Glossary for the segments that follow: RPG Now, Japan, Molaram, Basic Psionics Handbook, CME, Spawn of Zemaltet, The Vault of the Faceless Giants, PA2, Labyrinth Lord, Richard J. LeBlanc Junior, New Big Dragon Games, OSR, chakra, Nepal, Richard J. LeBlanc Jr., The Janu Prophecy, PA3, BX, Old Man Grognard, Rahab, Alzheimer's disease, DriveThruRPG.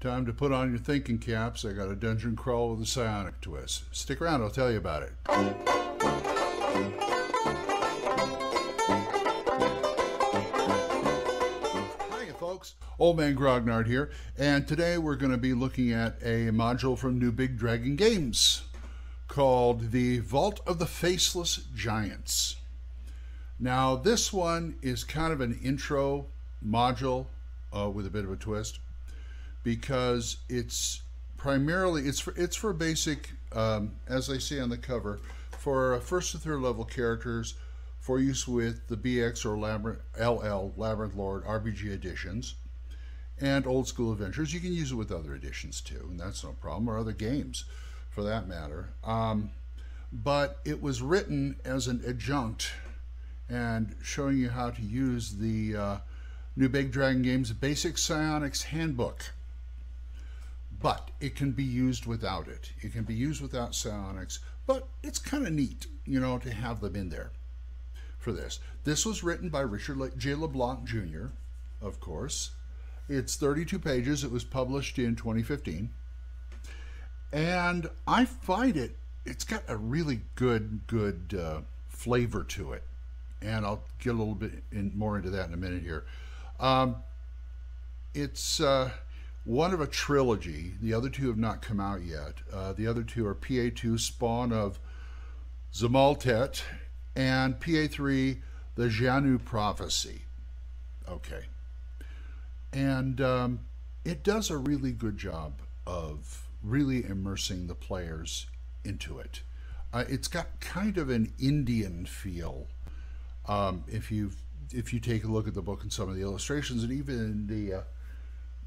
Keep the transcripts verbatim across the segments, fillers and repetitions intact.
Time to put on your thinking caps. I got a dungeon crawl with a psionic twist. Stick around, I'll tell you about it. Hiya folks, Old Man Grognard here, and today we're going to be looking at a module from New Big Dragon Games called The Vault of the Faceless Giants. Now this one is kind of an intro module uh, with a bit of a twist, because it's primarily, it's for, it's for basic, um, as I see on the cover, for first to third level characters for use with the B X or Labyrinth, L L, Labyrinth Lord, R P G editions, and Old School Adventures. You can use it with other editions too, and that's no problem, or other games for that matter. Um, but it was written as an adjunct and showing you how to use the uh, New Big Dragon Games Basic Psionics Handbook. But it can be used without it. It can be used without psionics, but it's kind of neat, you know, to have them in there for this. This was written by Richard J. LeBlanc Junior, of course. It's thirty-two pages. It was published in twenty fifteen. And I find it, it's got a really good, good uh, flavor to it. And I'll get a little bit in, more into that in a minute here. Um, it's... Uh, One of a trilogy. The other two have not come out yet. Uh, the other two are P A two, Spawn of Zemaltet, and P A three, The Janu Prophecy. Okay. And um, it does a really good job of really immersing the players into it. Uh, it's got kind of an Indian feel. Um, if you if you take a look at the book and some of the illustrations, and even the uh,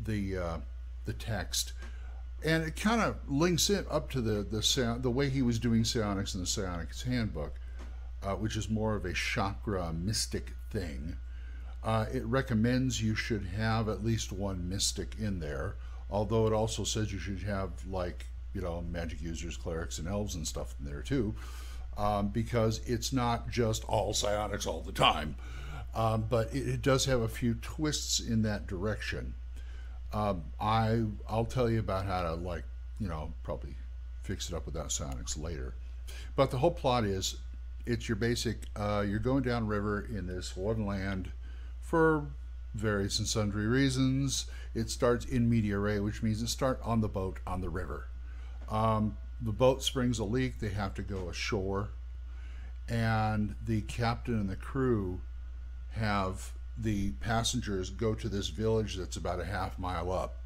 the uh, the text, and it kind of links it up to the the the way he was doing psionics in the Psionics Handbook, uh, which is more of a chakra mystic thing. Uh, it recommends you should have at least one mystic in there, although it also says you should have, like, you know, magic users, clerics, and elves and stuff in there too, um, because it's not just all psionics all the time. Um, but it, it does have a few twists in that direction. Um, I, I'll tell you about how to, like, you know, probably fix it up without psionics later. But the whole plot is, it's your basic, uh, you're going downriver in this one land for various and sundry reasons. It starts in media res, which means it starts on the boat on the river. Um, the boat springs a leak, they have to go ashore, and the captain and the crew have the passengers go to this village that's about a half mile up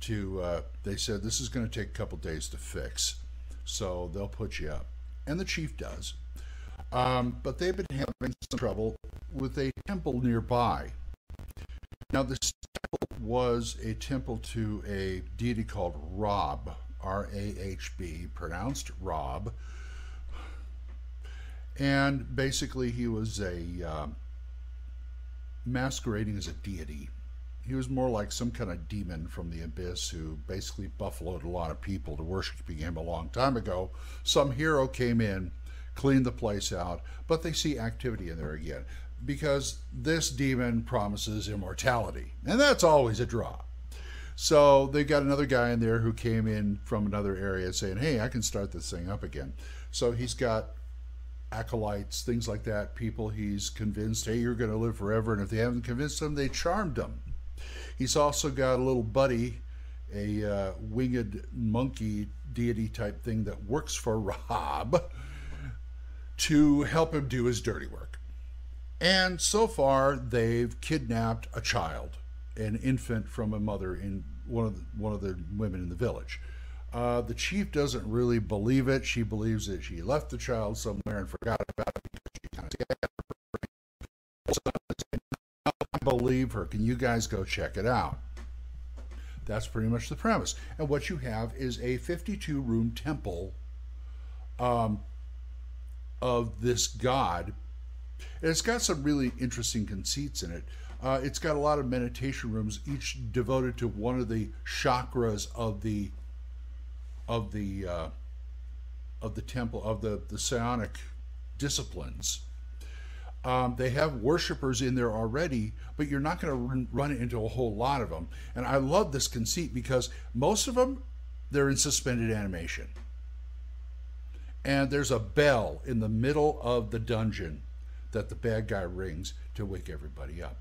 to, uh, they said, this is going to take a couple days to fix, so they'll put you up. And the chief does. Um, but they've been having some trouble with a temple nearby. Now, this temple was a temple to a deity called Rahab, R A H B, pronounced Rahab. And basically, he was a... Um, masquerading as a deity. He was more like some kind of demon from the abyss who basically buffaloed a lot of people to worshiping him a long time ago. Some hero came in, cleaned the place out, but they see activity in there again because this demon promises immortality, and that's always a draw. So they got another guy in there who came in from another area saying, hey, I can start this thing up again. So he's got acolytes, things like that, people he's convinced, hey, you're going to live forever, and if they haven't convinced them, they charmed them. He's also got a little buddy, a uh, winged monkey deity type thing that works for Rahab to help him do his dirty work. And so far, they've kidnapped a child, an infant from a mother in one of the, one of the women in the village. Uh, the chief doesn't really believe it. She believes that she left the child somewhere and forgot about it because she kind of scared her. I believe her. Can you guys go check it out? That's pretty much the premise. And what you have is a fifty-two room temple um, of this god. And it's got some really interesting conceits in it. Uh, it's got a lot of meditation rooms, each devoted to one of the chakras of the of the uh, of the temple of the the psionic disciplines, Um, they have worshipers in there already, but you're not going to run into a whole lot of them. And I love this conceit because most of them, they're in suspended animation. And there's a bell in the middle of the dungeon that the bad guy rings to wake everybody up.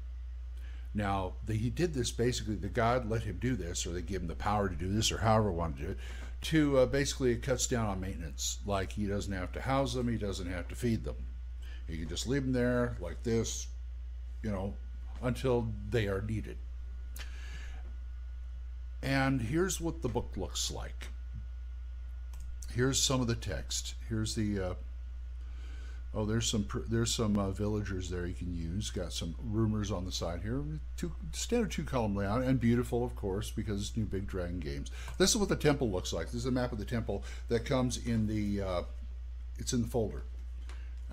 Now, the, he did this basically, the god let him do this, or they gave him the power to do this, or however he wanted to do it, to uh, basically it cuts down on maintenance. Like, he doesn't have to house them, he doesn't have to feed them. You can just leave them there like this, you know, until they are needed. And here's what the book looks like. Here's some of the text. Here's the, uh, oh, there's some there's some uh, villagers there you can use. Got some rumors on the side here. Two, standard two-column layout, and beautiful, of course, because it's New Big Dragon Games. This is what the temple looks like. This is a map of the temple that comes in the, uh, it's in the folder.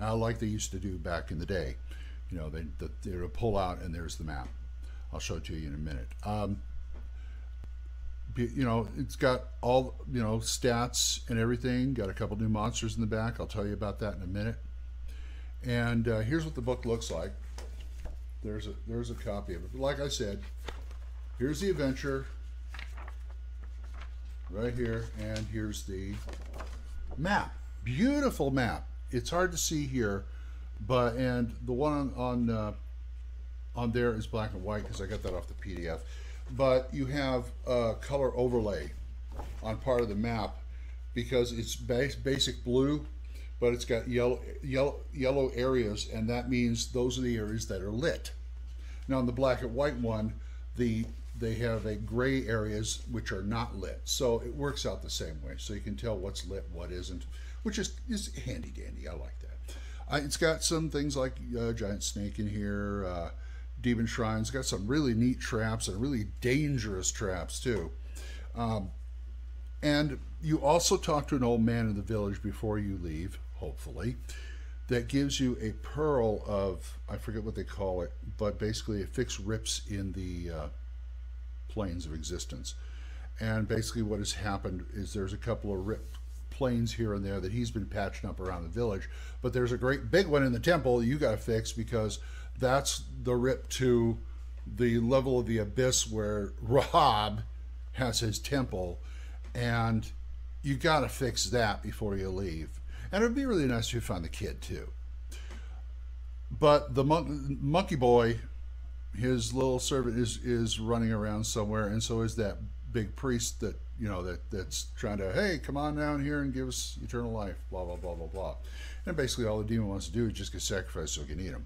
Uh, like they used to do back in the day. You know, they, they would pull out and there's the map. I'll show it to you in a minute. Um, you know, it's got all, you know, stats and everything. Got a couple new monsters in the back. I'll tell you about that in a minute. And uh, here's what the book looks like. There's a, there's a copy of it. But like I said, here's the adventure right here. And here's the map. Beautiful map. It's hard to see here, but and the one on on, uh, on there is black and white because I got that off the P D F. But you have a color overlay on part of the map because it's base, basic blue, but it's got yellow, yellow, yellow areas, and that means those are the areas that are lit. Now on the black and white one, the they have a gray areas which are not lit, so it works out the same way. So you can tell what's lit, what isn't. Which is, is handy dandy. I like that. Uh, it's got some things like uh, giant snake in here, uh, demon shrines. It's got some really neat traps and really dangerous traps too. Um, and you also talk to an old man in the village before you leave, hopefully, that gives you a pearl of, I forget what they call it, but basically it fixed rips in the uh, planes of existence. And basically what has happened is there's a couple of ripped planes here and there that he's been patching up around the village, but there's a great big one in the temple you got to fix because that's the rip to the level of the abyss where Rahab has his temple, and you got to fix that before you leave. And it'd be really nice if you found the kid too. But the mon monkey boy, his little servant is is running around somewhere, and so is that big priest that you know that that's trying to, hey, come on down here and give us eternal life, blah blah blah blah blah. And basically all the demon wants to do is just get sacrificed so we can eat him.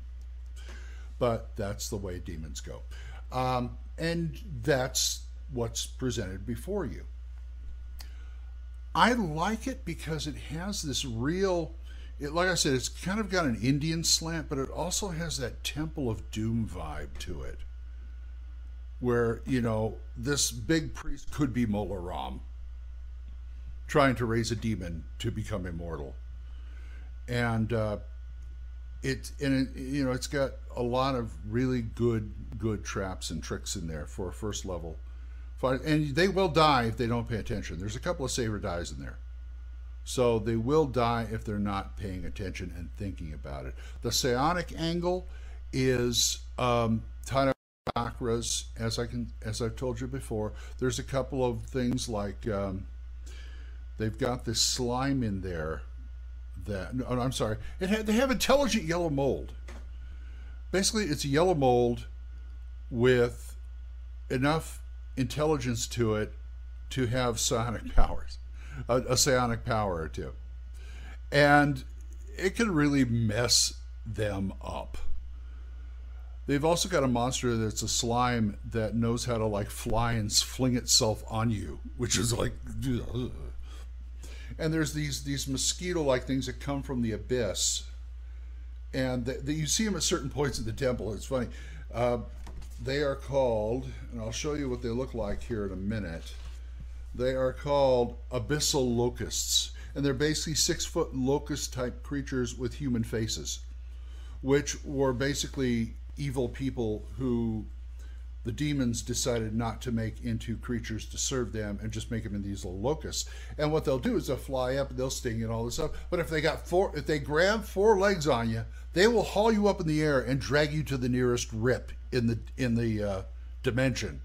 But that's the way demons go, um, and that's what's presented before you. I like it because it has this real, it, like I said, it's kind of got an Indian slant, but it also has that Temple of Doom vibe to it, where, you know, this big priest could be Molaram trying to raise a demon to become immortal. And uh, it, and it, you know, it's got a lot of really good, good traps and tricks in there for a first level fight. And they will die if they don't pay attention. There's a couple of save or dies in there. So they will die if they're not paying attention and thinking about it. The psionic angle is um, kind of chakras, as I can, as I've told you before. There's a couple of things like um, they've got this slime in there. That no, I'm sorry, it had, they have intelligent yellow mold. Basically, it's a yellow mold with enough intelligence to it to have psionic powers, a, a psionic power or two, and it can really mess them up. They've also got a monster that's a slime that knows how to like fly and fling itself on you, which is like, ugh. And there's these these mosquito-like things that come from the abyss, and that you see them at certain points in the temple. It's funny. Uh, they are called, and I'll show you what they look like here in a minute. They are called abyssal locusts, and they're basically six-foot locust-type creatures with human faces, which were basically evil people who the demons decided not to make into creatures to serve them and just make them in these little locusts. And what they'll do is they'll fly up and they'll sting and all this stuff. But if they got four, if they grab four legs on you, they will haul you up in the air and drag you to the nearest rip in the in the uh, dimension,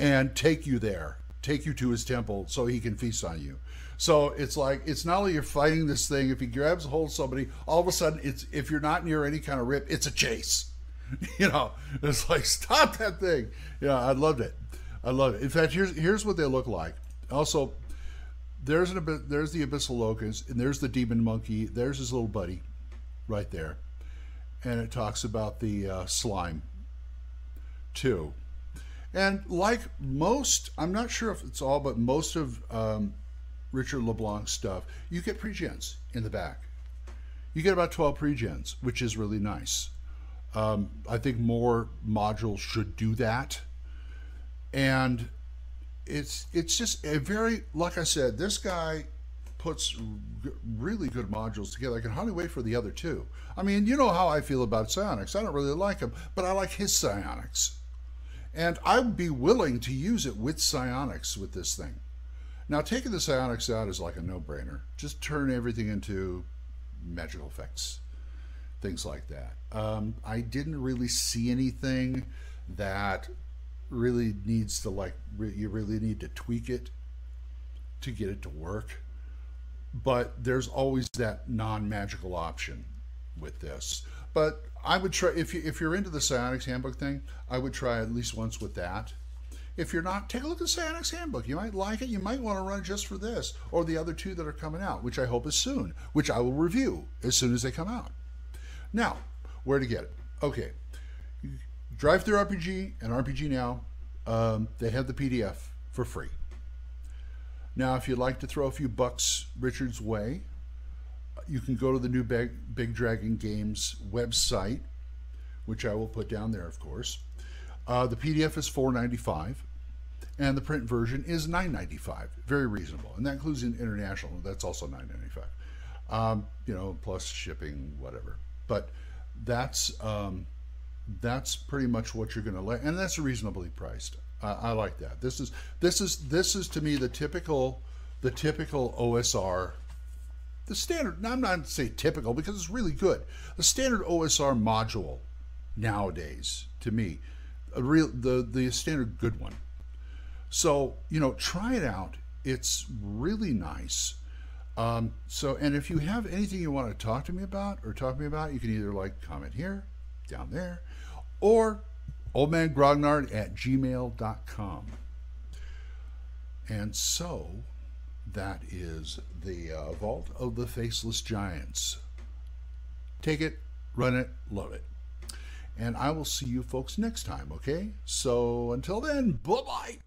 and take you there, take you to his temple so he can feast on you. So it's like, it's not only you're fighting this thing. If he grabs a hold of somebody, all of a sudden it's, if you're not near any kind of rip, it's a chase. You know, it's like, stop that thing. Yeah, I loved it. I loved it. In fact, here's here's what they look like. Also, there's an there's the abyssal locust, and there's the demon monkey. There's his little buddy, right there, and it talks about the uh, slime, too. And like most, I'm not sure if it's all, but most of um, Richard LeBlanc's stuff, you get pre-gens in the back. You get about twelve pre-gens, which is really nice. Um, I think more modules should do that, and it's it's just a very, like I said, this guy puts really good modules together. I can hardly wait for the other two. I mean, you know how I feel about psionics. I don't really like them, but I like his psionics, and I'd be willing to use it with psionics with this thing. Now, taking the psionics out is like a no-brainer. Just turn everything into magical effects, things like that. Um, I didn't really see anything that really needs to, like, re you really need to tweak it to get it to work. But there's always that non-magical option with this. But I would try, if, you, if you're into the Psionics Handbook thing, I would try at least once with that. If you're not, take a look at the Psionics Handbook. You might like it. You might want to run it just for this or the other two that are coming out, which I hope is soon, which I will review as soon as they come out. Now, where to get it? Okay, DriveThruRPG and R P G Now, um, they have the P D F for free. Now, if you'd like to throw a few bucks Richard's way, you can go to the New Big, Big Dragon Games website, which I will put down there, of course. Uh, the P D F is four ninety-five, and the print version is nine ninety-five. Very reasonable, and that includes in international. That's also nine ninety-five. Um, you know, plus shipping, whatever. But that's um, that's pretty much what you're going to like, and that's reasonably priced. Uh, I like that. This is this is this is to me the typical the typical O S R, the standard. Now, I'm not going to say typical because it's really good. The standard O S R module nowadays, to me, a real the the standard good one. So, you know, try it out. It's really nice. Um, so, and if you have anything you want to talk to me about or talk to me about, you can either like comment here, down there, or oldmangrognard at gmail dot com. And so that is the uh, Vault of the Faceless Giants. Take it, run it, love it. And I will see you folks next time, okay? So until then, bye-bye.